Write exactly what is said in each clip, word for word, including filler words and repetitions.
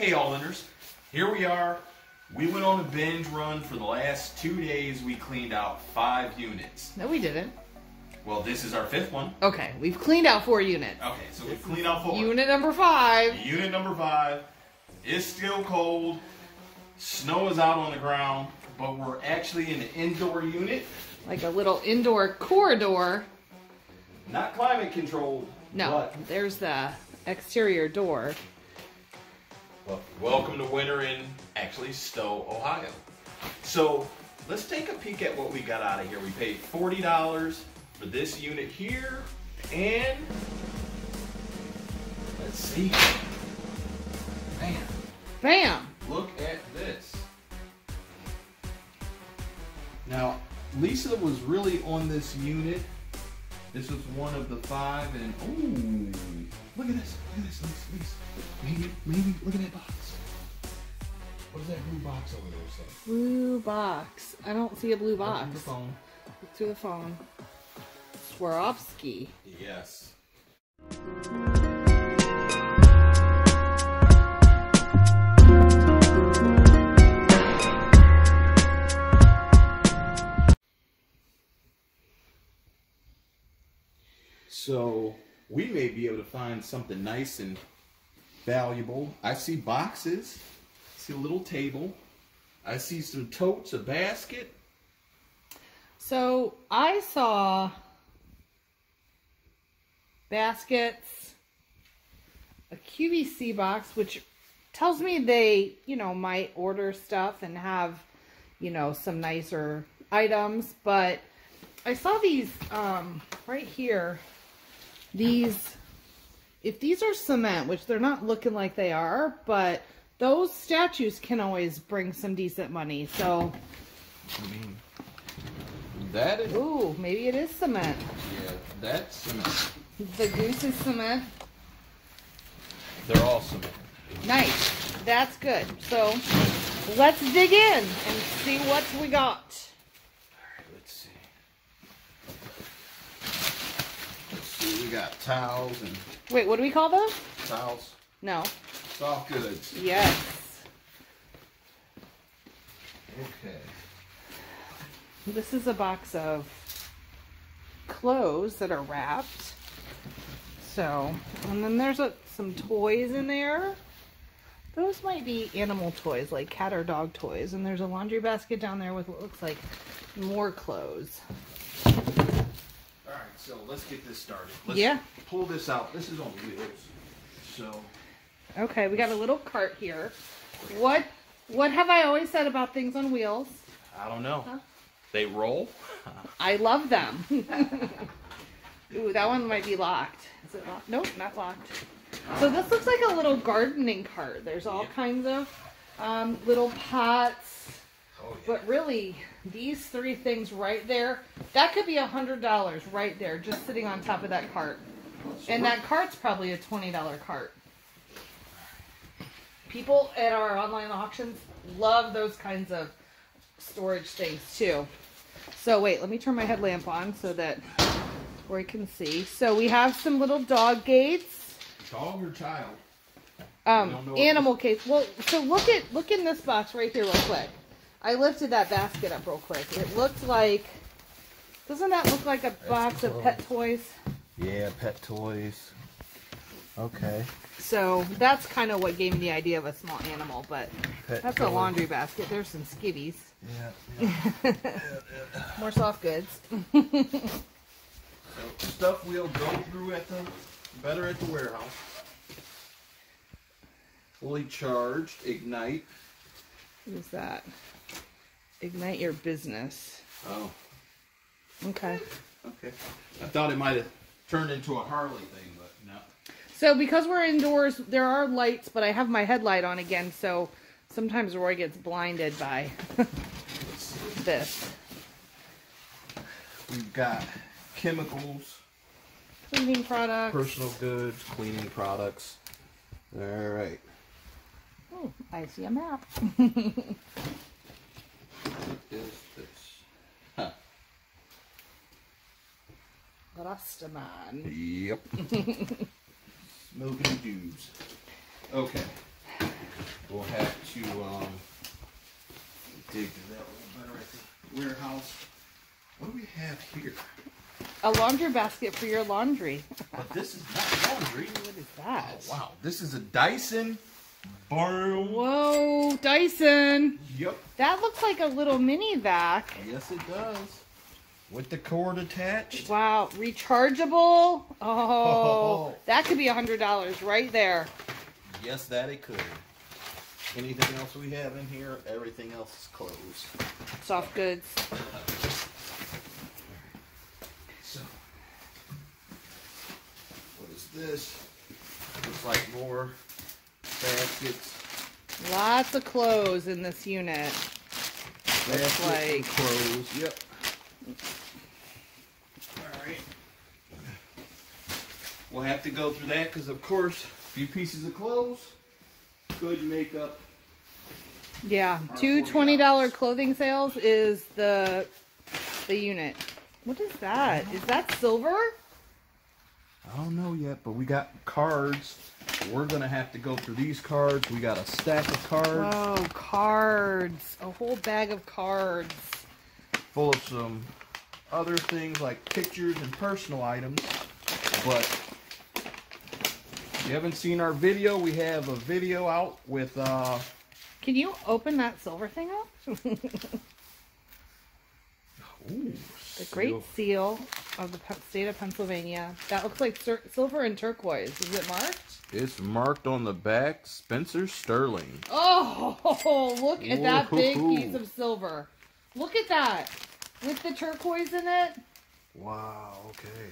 Hey Aldeners, here we are. We went on a binge run for the last two days. We cleaned out five units. No, we didn't. Well, this is our fifth one. Okay, we've cleaned out four units. Okay, so we've cleaned out four. Unit number five. Unit number five. It's still cold. Snow is out on the ground, but we're actually in an indoor unit. Like a little indoor corridor. Not climate controlled. No, but there's the exterior door. Well, welcome to winter in actually Stow, Ohio. So let's take a peek at what we got out of here. We paid forty dollars for this unit here, and let's see. Bam. Bam. Look at this. Now, Lisa was really on this unit. This was one of the five, and ooh, look at this, look at this, Lisa, Lisa. Maybe, maybe, look at that box. What is that blue box over there saying? Blue box. I don't see a blue box. Look through the phone. Look through the phone. Swarovski. Yes. So we may be able to find something nice and valuable. I see boxes. I see a little table. I see some totes, a basket. So I saw baskets, a Q V C box, which tells me they, you know, might order stuff and have, you know, some nicer items. But I saw these um, right here. These, if these are cement, which they're not looking like they are, but those statues can always bring some decent money. So, I mean, that is... Ooh, maybe it is cement. Yeah, that's cement. The goose is cement. They're all cement. Nice. That's good. So, let's dig in and see what we got. We got towels and... Wait, what do we call those? Towels. No. Soft goods. Yes. Okay. This is a box of clothes that are wrapped. So, and then there's a, some toys in there. Those might be animal toys, like cat or dog toys. And there's a laundry basket down there with what looks like more clothes. All right, so let's get this started. Let's yeah. pull this out. This is on wheels. So. Okay, we got a little cart here. What What have I always said about things on wheels? I don't know. Huh? They roll. I love them. Ooh, that one might be locked. Is it locked? Nope, not locked. So this looks like a little gardening cart. There's all yeah. kinds of um, little pots. Oh, yeah. But really, these three things right there, that could be a hundred dollars right there, just sitting on top of that cart. And that cart's probably a twenty dollar cart. People at our online auctions love those kinds of storage things too. So wait, let me turn my headlamp on so that we can see. So we have some little dog gates. Dog or child? Um, animal gates. Well, so look at look in this box right here real quick. I lifted that basket up real quick. It looked like, doesn't that look like a box of pet toys? Yeah, pet toys. Okay. So that's kind of what gave me the idea of a small animal, but pet that's toys. A laundry basket. There's some skivvies. Yeah. yeah, yeah, yeah. More soft goods. So stuff we'll go through at the, better at the warehouse. Fully charged, ignite. What is that? Ignite your business. Oh. Okay. Okay. I thought it might have turned into a Harley thing, but no. So because we're indoors, there are lights, but I have my headlight on again, so sometimes Roy gets blinded by this. We've got chemicals. Cleaning products. Personal goods, cleaning products. All right. Oh, I see a map. What is this? Huh. Rastaman. Yep. Smoking dudes. Okay. here? A laundry basket for your laundry. But this is not laundry. What is that? Oh, wow. This is a Dyson bar. Whoa, Dyson. Yep. That looks like a little mini vac. Yes, it does. With the cord attached. Wow. Rechargeable. Oh, oh. That could be a hundred dollars right there. Yes, that it could. Anything else we have in here? Everything else is closed. Soft goods. So, what is this? Looks like more baskets. Lots of clothes in this unit. Baskets like... and clothes. Yep. All right. We'll have to go through that because, of course, a few pieces of clothes. Good makeup. Yeah, two twenty dollar clothing sales is the the unit. What is that? Is that silver? I don't know yet, but we got cards. We're gonna have to go through these cards. We got a stack of cards. Oh, cards! A whole bag of cards. Full of some other things like pictures and personal items, but. If you haven't seen our video, we have a video out with uh can you open that silver thing up? Ooh, the great seal. seal of the state of Pennsylvania. That looks like silver and turquoise. Is it marked? It's marked on the back, Spencer Sterling. Oh, look at that. Ooh. Big piece of silver. Look at that with the turquoise in it. Wow. Okay.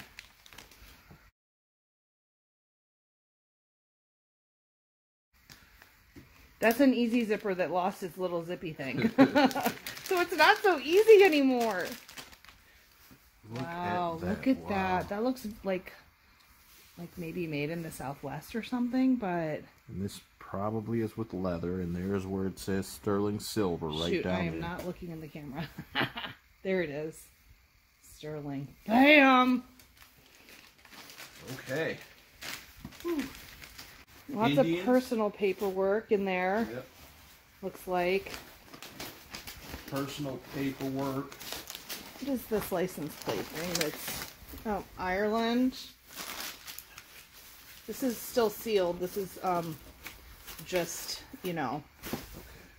That's an easy zipper that lost its little zippy thing. So it's not so easy anymore. Look wow, at look at wow. that. That looks like like maybe made in the Southwest or something, but... And this probably is with leather, and there's where it says sterling silver right Shoot, down there. I am there. Not looking in the camera. There it is. Sterling. Bam! Okay. Whew. Lots Indians. Of personal paperwork in there. Yep. Looks like. Personal paperwork. What is this license plate thing? It's oh, Ireland. This is still sealed. This is um, just, you know. Okay.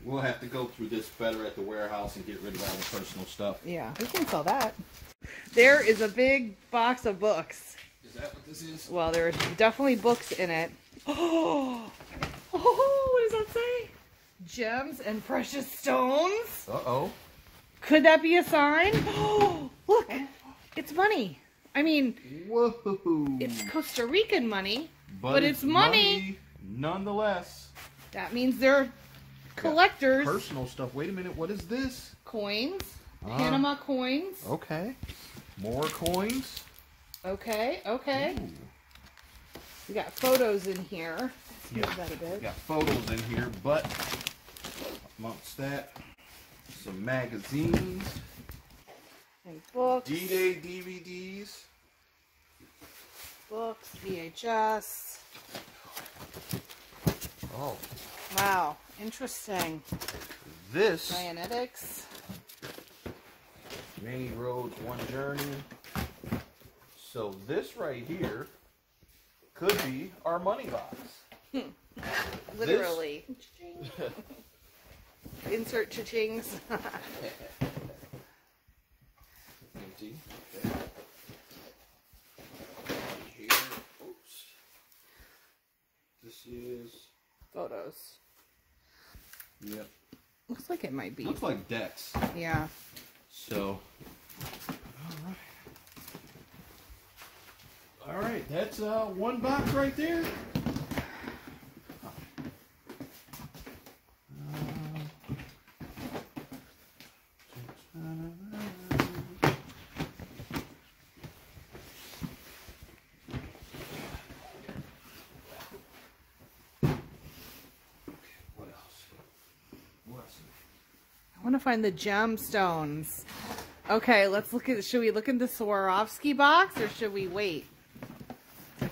We'll have to go through this better at the warehouse and get rid of all the personal stuff. Yeah, we can sell that. There is a big box of books. Is that what this is? Well, there are definitely books in it. Oh, oh, what does that say? Gems and precious stones. Uh-oh. Could that be a sign? Oh, look, it's money. I mean, whoa. It's Costa Rican money, but, but it's, it's money. money nonetheless. That means they're collectors. Got personal stuff. Wait a minute, what is this? Coins, uh, Panama coins. Okay, more coins. Okay, okay. Ooh. We got photos in here. Let's yeah, that a bit. We got photos in here, but amongst that, some magazines and books, D-Day D V Ds, books, V H S. Oh, wow, interesting. This Dianetics. Many roads, one journey. So this right here. Could be our money box. Literally. This... Insert cha-chings. Empty. Okay. Here. Oops. This is... Photos. Yep. Looks like it might be. Looks like decks. Yeah. So... All right, that's uh, one box right there. What else? What else? I want to find the gemstones. Okay, let's look at. Should we look in the Swarovski box or should we wait?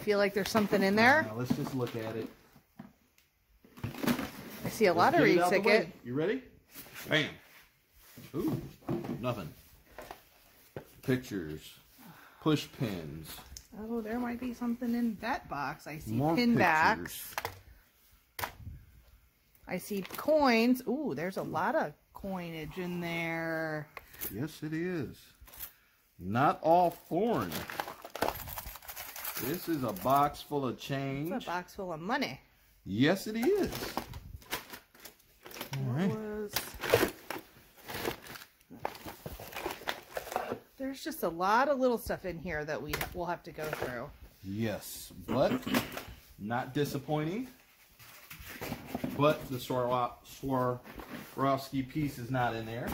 Feel like there's something in there. Now, let's just look at it. I see a let's lottery ticket. You ready? Bam. Ooh, nothing. pictures, push pins. Oh, there might be something in that box. I see more pin pictures. Backs. I see coins. Ooh, there's a lot of coinage in there. Yes, it is. Not all foreign. This is a box full of change. It's a box full of money. Yes, it is. All right. Was... There's just a lot of little stuff in here that we will have to go through. Yes, but not disappointing. But the Swarovski piece is not in there.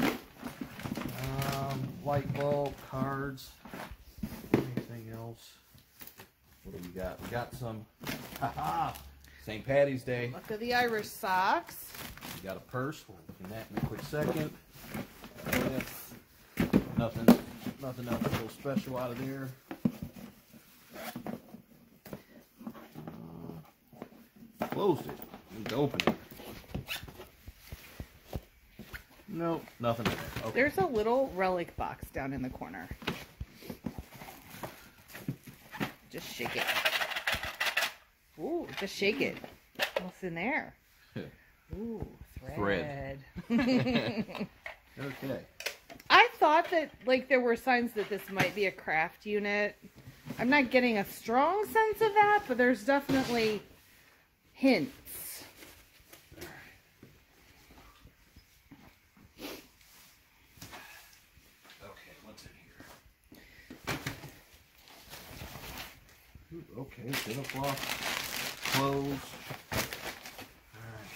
Um, light bulb, cards, anything else. What do we got? We got some, haha, Saint Patty's Day. Look at the Irish socks. We got a purse. We'll look at that in a quick second. Yes. Nothing, nothing else real special out of there. Uh, closed it. Need to open it. Nope, nothing in there. Okay. There's a little relic box down in the corner. Just shake it. Ooh, just shake it. What's in there? Ooh, thread. Thread. Okay. I thought that, like, there were signs that this might be a craft unit. I'm not getting a strong sense of that, but there's definitely hints. Okay, dinner cloth, clothes. All right.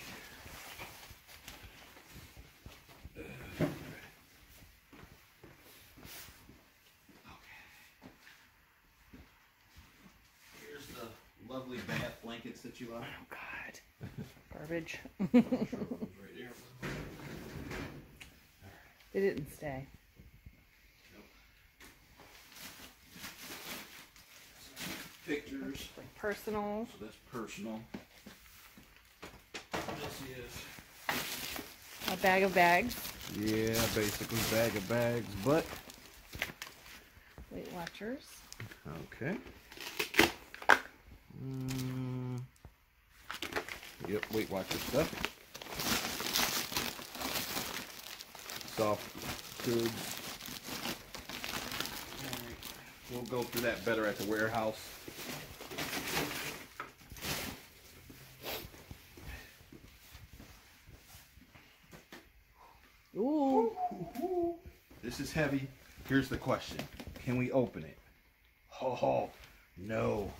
Okay. Here's the lovely bath blankets that you are. Oh, God. Garbage. Right here. They didn't stay. Pictures. Like personal. So that's personal. This is... a bag of bags. Yeah, basically bag of bags, but... Weight Watchers. Okay. Mm. Yep, Weight Watcher stuff. Soft goods. We'll go through that better at the warehouse. Ooh. This is heavy. Here's the question. Can we open it? Oh, no.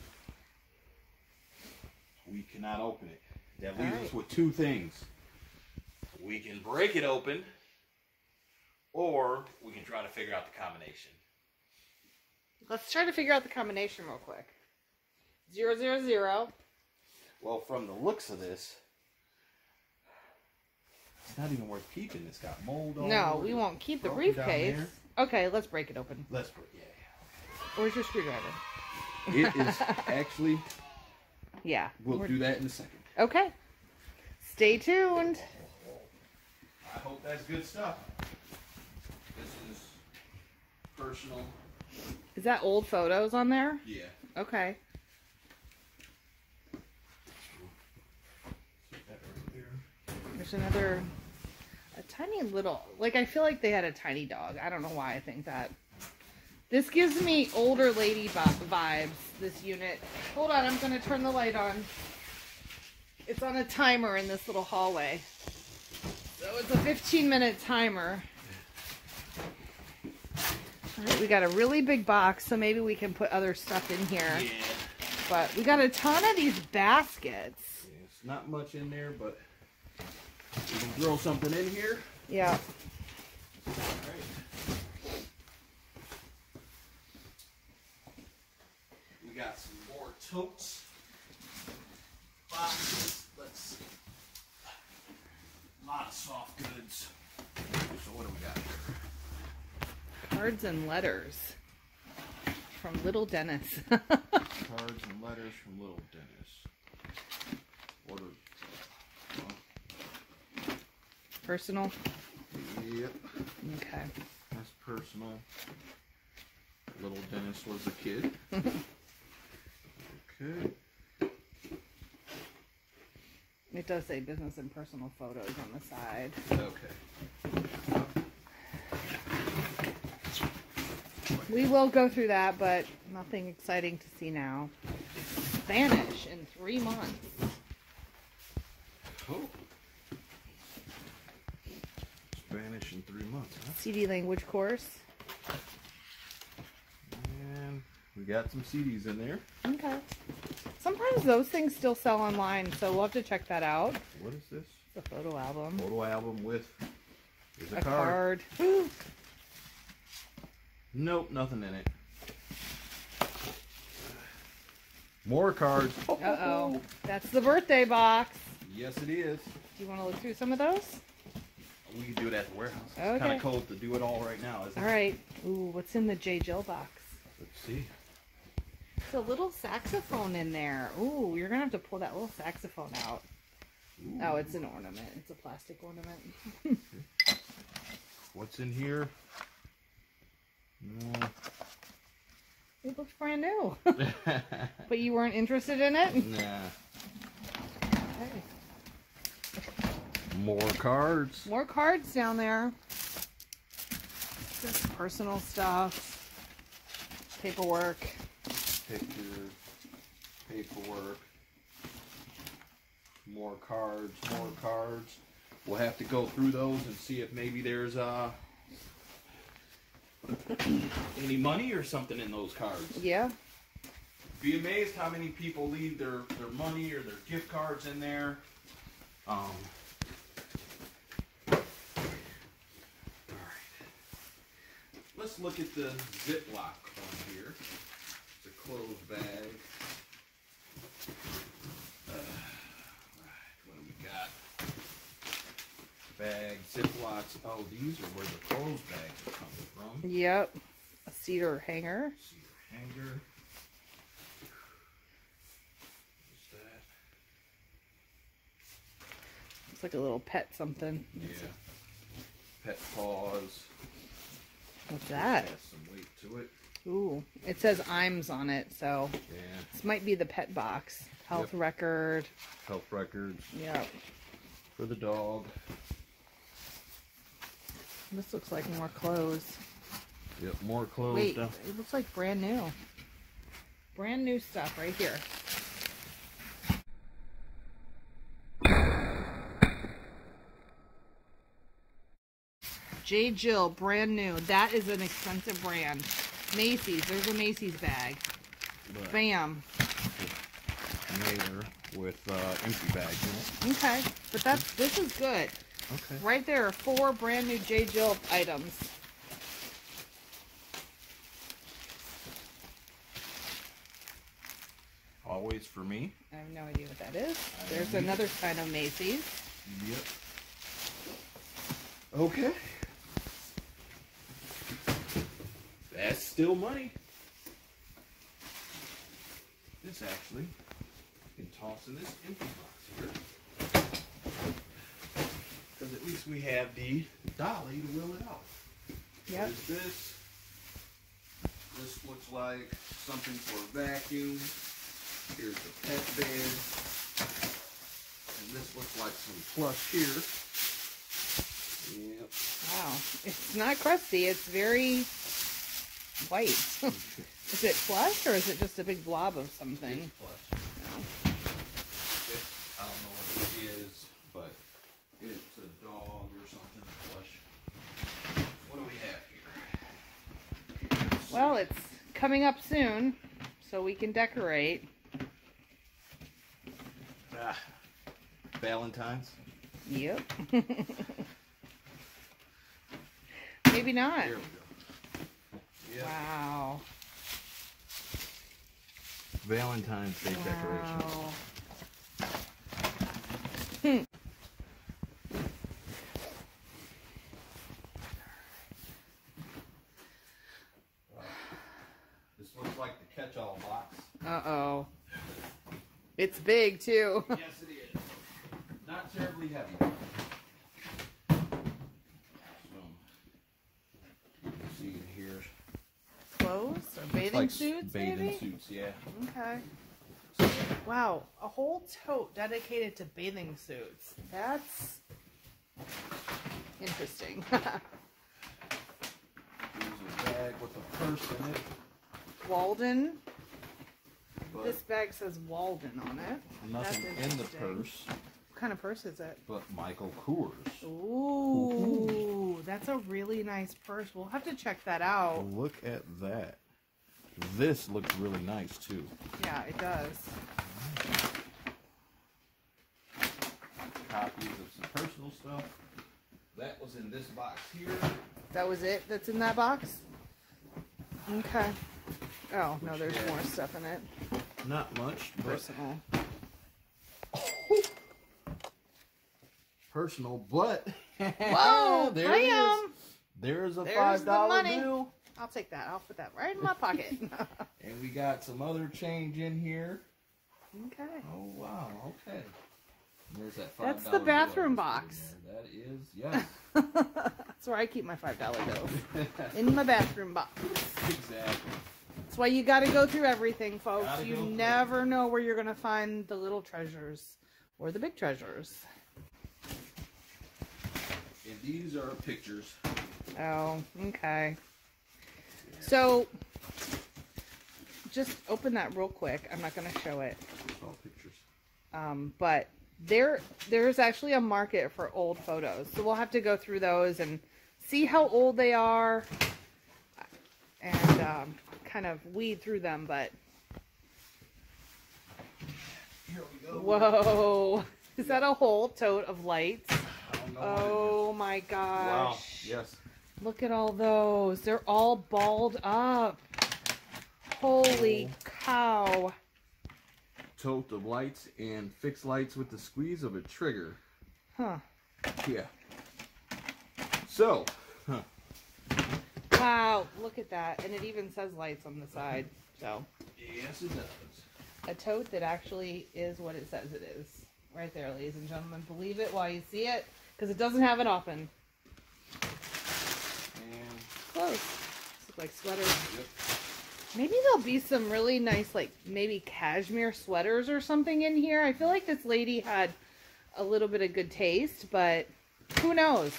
We cannot open it. That leaves us with two things. We can break it open, or we can try to figure out the combination. Let's try to figure out the combination real quick. Zero, zero, zero. Well, from the looks of this, it's not even worth keeping. It's got mold on it. No, we won't keep the briefcase. Okay, let's break it open. Let's break it. Yeah, yeah. Where's your screwdriver? It is actually... yeah. We'll do that in a second. Okay. Stay tuned. I hope that's good stuff. This is personal... Is that old photos on there? Yeah. Okay. There's another, a tiny little, like I feel like they had a tiny dog. I don't know why I think that. This gives me older lady vibes, this unit. Hold on, I'm going to turn the light on. It's on a timer in this little hallway. So it's a fifteen minute timer. All right, we got a really big box, so maybe we can put other stuff in here. Yeah. But we got a ton of these baskets. Yeah, it's not much in there, but we can throw something in here. Yeah. All right. We got some more totes. Boxes. Let's see. A lot of soft goods. So what do we got here? Cards and letters from Little Dennis. Cards and letters from Little Dennis. Order. Well. Personal? Yep. Okay. That's personal. little Dennis was a kid. Okay. It does say business and personal photos on the side. Okay. We will go through that, but nothing exciting to see now. Spanish in three months. Oh. Spanish in three months, huh? C D language course. And we got some C Ds in there. Okay. Sometimes those things still sell online, so we'll have to check that out. What is this? The photo album. Photo album with is a, a card. card. Nope, nothing in it. More cards. Oh, uh oh. That's the birthday box. Yes, it is. Do you want to look through some of those? We can do it at the warehouse. It's okay. Kind of cold to do it all right now, isn't it? All right. Ooh, what's in the J. Jill box? Let's see. It's a little saxophone in there. Ooh, you're going to have to pull that little saxophone out. Ooh. Oh, it's an ornament. It's a plastic ornament. What's in here? No. It looks brand new. But you weren't interested in it? Nah. Okay. More cards. More cards down there. Just personal stuff. Paperwork. Pictures. Paperwork. More cards. More cards. We'll have to go through those and see if maybe there's a... Uh, any money or something in those cards. Yeah. Be amazed how many people leave their, their money or their gift cards in there. Um, all right. Let's look at the Ziploc on here. It's a closed bag. Uh, all right. What do we got? Bag, Ziplocs. Oh, these are where the clothes bags are coming from. Yep. A cedar hanger. Cedar hanger. What's that? Looks like a little pet something. Yeah. Pet paws. What's that? It has some weight to it. Ooh. It says I M S on it, so yeah. This might be the pet box. Health yep. record. Health records. Yep. For the dog. This looks like more clothes. Yep, more clothes. Wait, down. It looks like brand new. Brand new stuff right here. J. Jill, brand new. That is an expensive brand. Macy's, there's a Macy's bag. But Bam. Later with uh, empty bags in it. Okay, but that's this is good. Okay. Right there are four brand new J. Jill items. Always for me. I have no idea what that is. I There's another sign of Macy's. Yep. Okay. That's still money. This actually, you can toss in this empty box here. Because at least we have the dolly to wheel it out. Yep. There's this. This looks like something for a vacuum. Here's the pet bed. And this looks like some plush here. Yep. Wow. It's not crusty. It's very white. Is it plush or is it just a big blob of something? It's plush. No. It's, I don't know what it is, but... It's a dog or something plush. What do we have here? Well, it's coming up soon, so we can decorate. Ah, Valentine's? Yep. Maybe not. There we go. Yep. Wow. Valentine's Day wow. decorations. Catch-all box. Uh-oh. It's big, too. Yes, it is. Not terribly heavy. Boom. You can see it here. clothes or bathing like suits, bathing maybe? suits, yeah. Okay. Wow, a whole tote dedicated to bathing suits. That's interesting. Here's a bag with a purse in it. Walden. But this bag says Walden on it. Nothing in the purse. What kind of purse is it? But Michael Kors. Ooh, that's a really nice purse. We'll have to check that out. Look at that. This looks really nice too. Yeah, it does. Copies of some personal stuff. That was in this box here. That was it? That's in that box? Okay. Oh, Which no, there's yeah. more stuff in it. Not much, but personal. Personal, but whoa, there it is. There's a there's five dollar bill. I'll take that. I'll put that right in my pocket. And we got some other change in here. Okay. Oh, wow. Okay. There's that five dollar That's the bathroom box. That is, yes. That's where I keep my five dollar bills. In my bathroom box. Exactly. That's why you got to go through everything, folks. Gotta you never it. know where you're going to find the little treasures or the big treasures. And these are pictures. Oh, okay. So, just open that real quick. I'm not going to show it. All pictures. Um, but there, there's actually a market for old photos. So we'll have to go through those and see how old they are and um, kind of weed through them. But here we go. Whoa. Is that a whole tote of lights? I don't know oh, my gosh. Wow. Yes. Look at all those. They're all balled up. Holy cow. Tote of lights and fixed lights with the squeeze of a trigger. Huh. Yeah. So. Huh. Wow. Look at that. And it even says lights on the side. So. Yes, it does. A tote that actually is what it says it is. Right there, ladies and gentlemen. Believe it while you see it. Because it doesn't have it often. Clothes. Look like sweaters. Yep. Maybe there'll be some really nice, like maybe cashmere sweaters or something in here. I feel like this lady had a little bit of good taste, but who knows?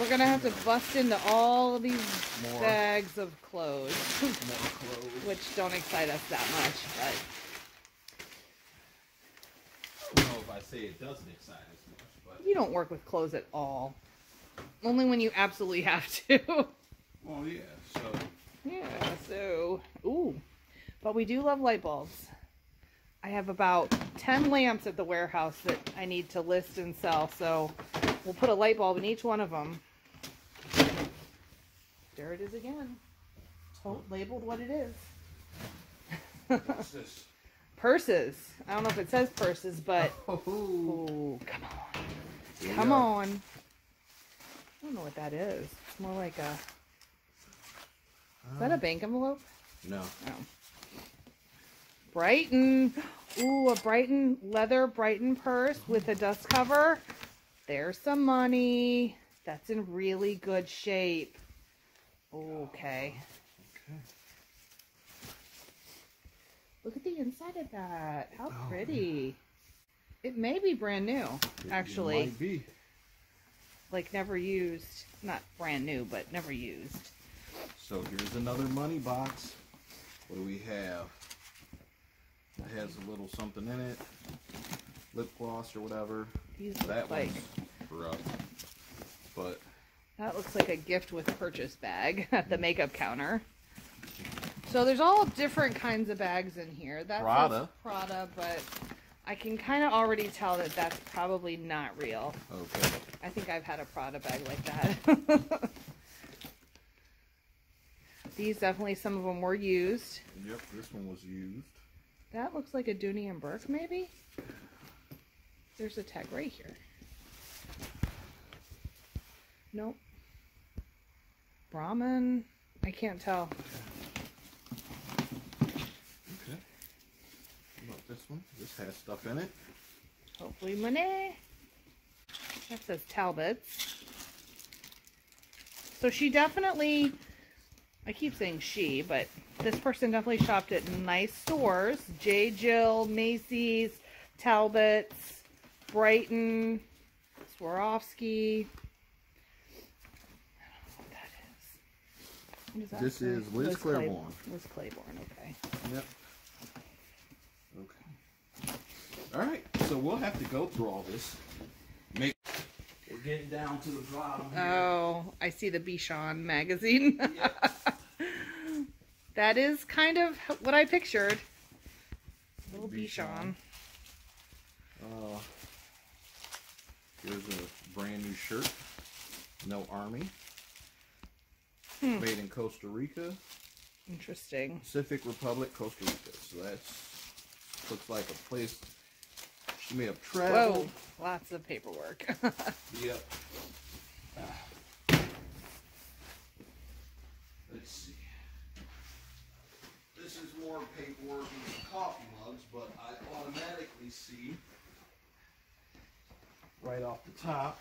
We're gonna have to bust into all these More. bags of clothes, More clothes, which don't excite us that much. But I don't know if I say it doesn't excite us much, but you don't work with clothes at all. Only when you absolutely have to. Well, yeah, so. Yeah, so. Ooh. But we do love light bulbs. I have about ten lamps at the warehouse that I need to list and sell. So we'll put a light bulb in each one of them. There it is again. Told, labeled what it is. What's this? Purses. I don't know if it says purses, but. Oh, ooh, come on. Yeah. Come on. I don't know what that is. It's more like a. Is that a bank envelope? No. No. Brighton. Ooh, a Brighton leather Brighton purse with a dust cover. There's some money. That's in really good shape. Okay. Okay. Look at the inside of that. How pretty. Oh, it may be brand new, actually. It might be. Like never used. Not brand new, but never used. So here's another money box. What do we have? It has a little something in it. Lip gloss or whatever. These that one's rough. But that looks like a gift with purchase bag at the makeup counter. So there's all different kinds of bags in here. That's Prada. Prada, but I can kind of already tell that that's probably not real. Okay. I think I've had a Prada bag like that. These definitely, some of them were used. Yep, this one was used. That looks like a Dooney and Bourke, maybe? There's a tag right here. Nope. Brahmin. I can't tell. Okay. How about this one? This has stuff in it. Hopefully money. That says Talbots. So she definitely I keep saying she, but this person definitely shopped at nice stores. J. Jill, Macy's, Talbots, Brighton, Swarovski. Is this right? is Liz, Liz Claiborne. Claiborne. Liz Claiborne, okay. Yep. Okay. Alright, so we'll have to go through all this. Make We're getting down to the bottom here. Oh, I see the Bichon magazine. That is kind of what I pictured. Little Bichon. Uh, here's a brand new shirt. No Army. Hmm. Made in Costa Rica. Interesting. Pacific Republic, Costa Rica. So that looks like a place she may have traveled. Whoa, lots of paperwork. Yep. Uh, let's see. This is more paperwork than coffee mugs, but I automatically see right off the top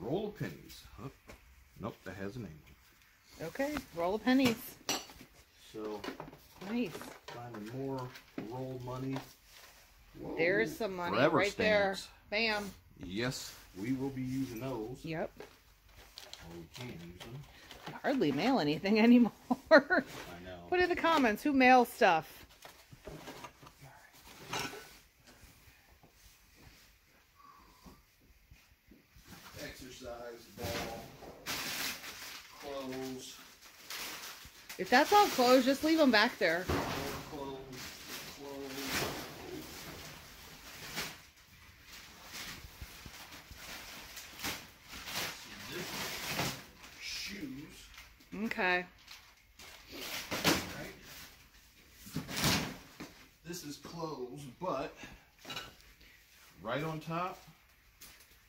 roll of pennies. Huh? Nope, that has a name. Okay, roll of pennies. So nice. Finding more roll money. Whoa. There's some money Forever right stamps. there. Bam. Yes, we will be using those. Yep. Well, we can use them. I hardly mail anything anymore. I know. Put in the comments who mails stuff. Exercise ball. Clothes. If that's all clothes, just leave them back there. More clothes, clothes. Shoes. Okay. All right. This is clothes, but right on top,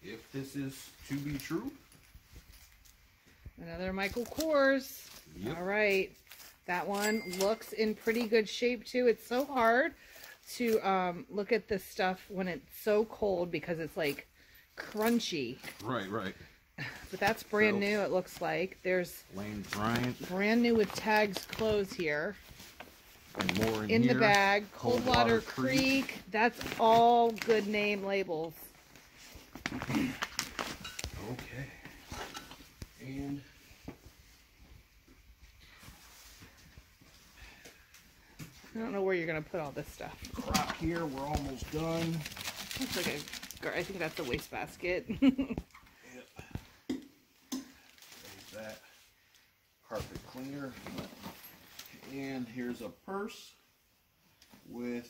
if this is to be true. Another Michael Kors. Yep. All right. That one looks in pretty good shape, too. It's so hard to um, look at this stuff when it's so cold because it's, like, crunchy. Right, right. But that's brand so, new, it looks like. There's Lane Bryant. Brand new with tags clothes here. And more in, in here. the bag. Coldwater Creek. Creek. That's all good name labels. Okay. And I don't know where you're going to put all this stuff. Crop here, we're almost done. Looks like a, I think that's a wastebasket. Yep. There's that carpet cleaner. And here's a purse with,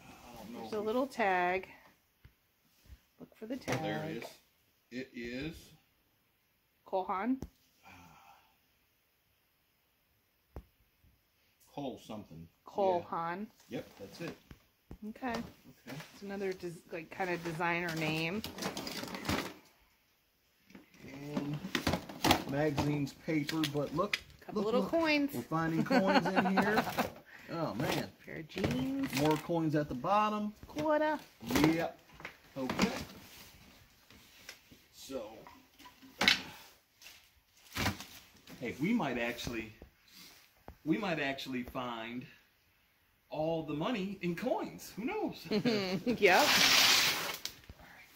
I don't know. There's a little tag. Look for the tag. Oh, there it is. It is Cole Hahn. Cole something. Cole yeah. Hahn. Yep, that's it. Okay. Okay. It's another like kind of designer name. And magazines, paper, but look. A couple look, little look. coins. We're finding coins in here. Oh man. A pair of jeans. More coins at the bottom. Quarter. Yep. Okay. So, hey, we might actually, we might actually find all the money in coins. Who knows? Yep. All right.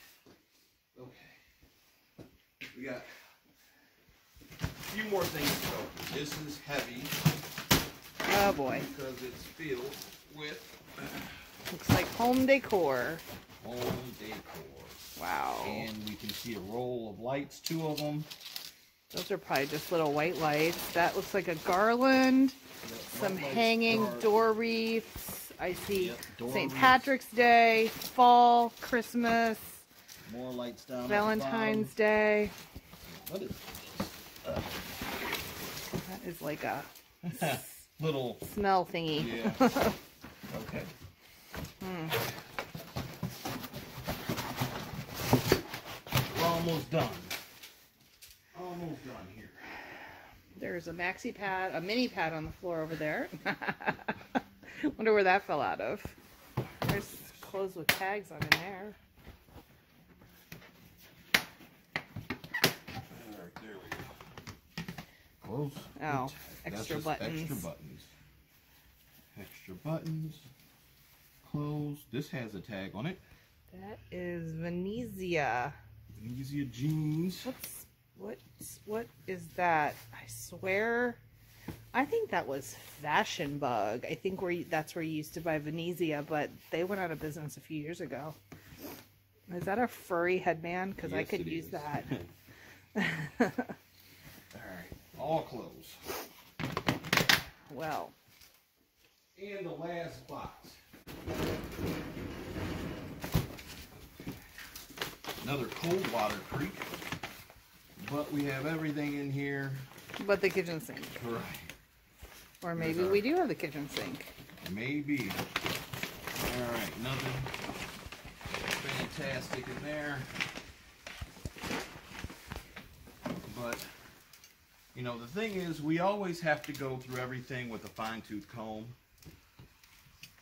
Okay. We got a few more things to go. This is heavy. Oh boy. Because it's filled with. Looks like home decor. Home decor. Wow. And we can see a roll of lights, two of them. Those are probably just little white lights. That looks like a garland, some hanging dark. door wreaths. I see yep, Saint Patrick's Day, fall, Christmas. More lights down. Valentine's Day. What is this? Uh, that is like a little smell thingy. Yeah. Okay. Hmm. Almost done. Almost done here. There's a maxi pad, a mini pad on the floor over there. Wonder where that fell out of. There's clothes with tags on in there. There we go. Close. Oh, it. Extra buttons. Extra buttons. Extra buttons. Close. This has a tag on it. That is Venezia. Venezia jeans. What's what? What is that? I swear. I think that was Fashion Bug. I think where you, that's where you used to buy Venezia, but they went out of business a few years ago. Is that a furry headband? Because yes, I could use is. that. All right, all clothes. Well. And the last box. Another Coldwater Creek, but we have everything in here. But the kitchen sink. Right. Or maybe our, we do have the kitchen sink. Maybe. All right, nothing fantastic in there. But, you know, the thing is, we always have to go through everything with a fine-tooth comb.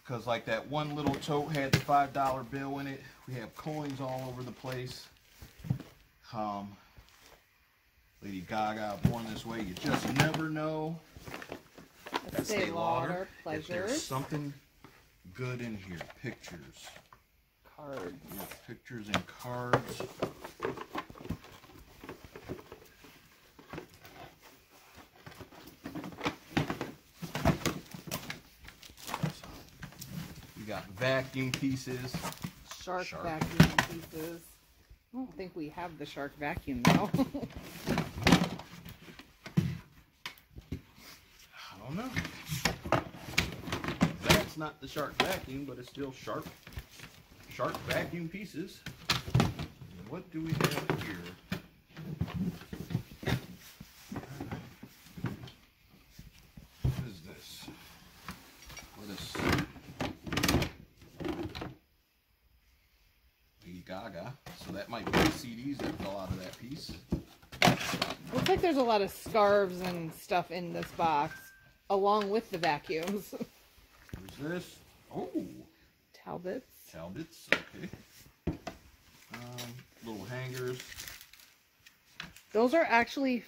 Because, like, that one little tote had the five dollar bill in it. We have coins all over the place. Um... Lady Gaga, Born This Way. You just never know. That's a lauder. If there's something good in here. Pictures. Cards. Yeah, pictures and cards. We got vacuum pieces. Shark, shark. vacuum pieces. I don't think we have the shark vacuum though. No. That's not the shark vacuum, but it's still shark, shark vacuum pieces. And what do we have here? What is this? What is Lady Gaga? So that might be C Ds that fell out of that piece. Looks like there's a lot of scarves and stuff in this box. Along with the vacuums. Who's this? Oh! Talbots. Talbots, okay. Um, little hangers. Those are actually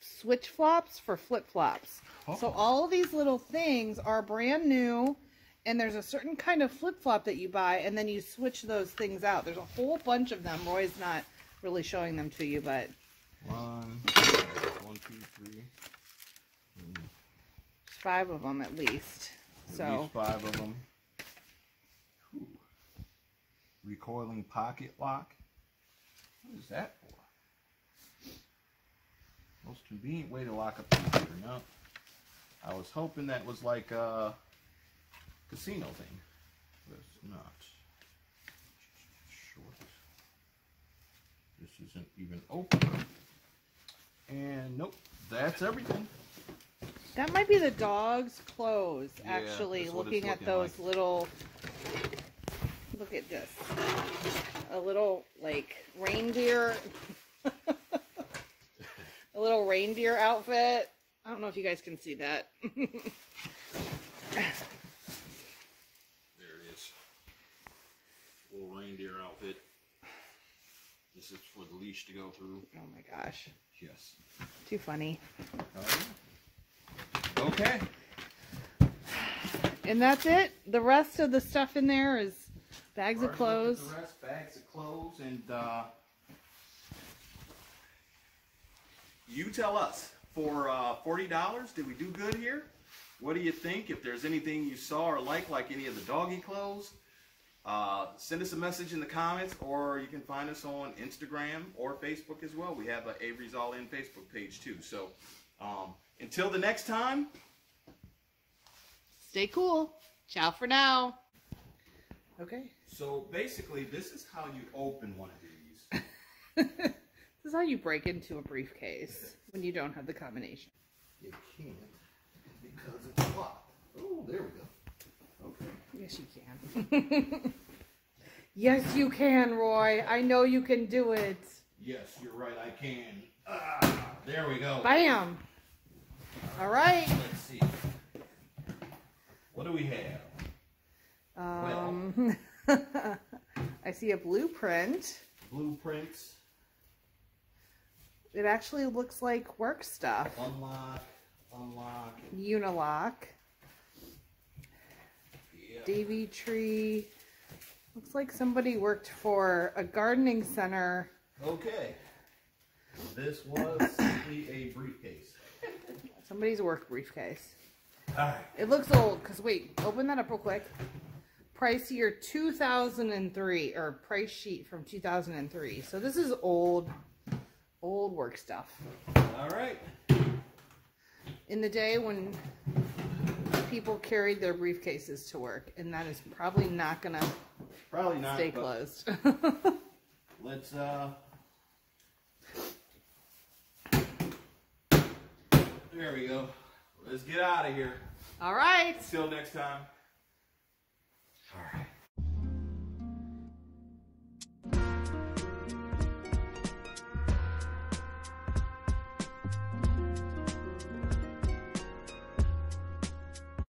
switch flops for flip flops. Oh. So all of these little things are brand new, and there's a certain kind of flip flop that you buy, and then you switch those things out. There's a whole bunch of them. Roy's not really showing them to you, but... One, one, two, three... Five of them at least. At so least five of them. Ooh. Recoiling pocket lock. What is that for? Most convenient way to lock a computer. No, I was hoping that was like a casino thing, but it's not. Short. This isn't even open. And nope, that's everything. That might be the dog's clothes, actually, yeah, looking at those like. little, look at this, a little, like, reindeer, a little reindeer outfit. I don't know if you guys can see that. There it is, little reindeer outfit. This is for the leash to go through. Oh my gosh. Yes. Too funny. Uh, Okay. And that's it. The rest of the stuff in there is bags of clothes. The rest, bags of clothes, and uh, you tell us. For uh, forty dollars, did we do good here? What do you think? If there's anything you saw or like, like any of the doggy clothes, uh, send us a message in the comments, or you can find us on Instagram or Facebook as well. We have a Avery's All In Facebook page too. So. Um, Until the next time, stay cool. Ciao for now. Okay. So basically, this is how you open one of these. This is how you break into a briefcase when you don't have the combination. You can't because it's locked. Oh, there we go. Okay. Yes, you can. Yes, you can, Roy. I know you can do it. Yes, you're right. I can. Ah, there we go. Bam. All right. Let's see. What do we have? Um, well, I see a blueprint. Blueprints. It actually looks like work stuff. Unlock, unlock. Unilock. Yeah. Davey Tree. Looks like somebody worked for a gardening center. Okay. This was simply a briefcase. Somebody's work briefcase. All right. It looks old, because wait, open that up real quick. Price year two thousand three, or price sheet from two thousand three. So this is old, old work stuff. All right. In the day when people carried their briefcases to work, and that is probably not going to probably not stay closed. Let's, uh... there we go. Let's get out of here. All right. Till next time.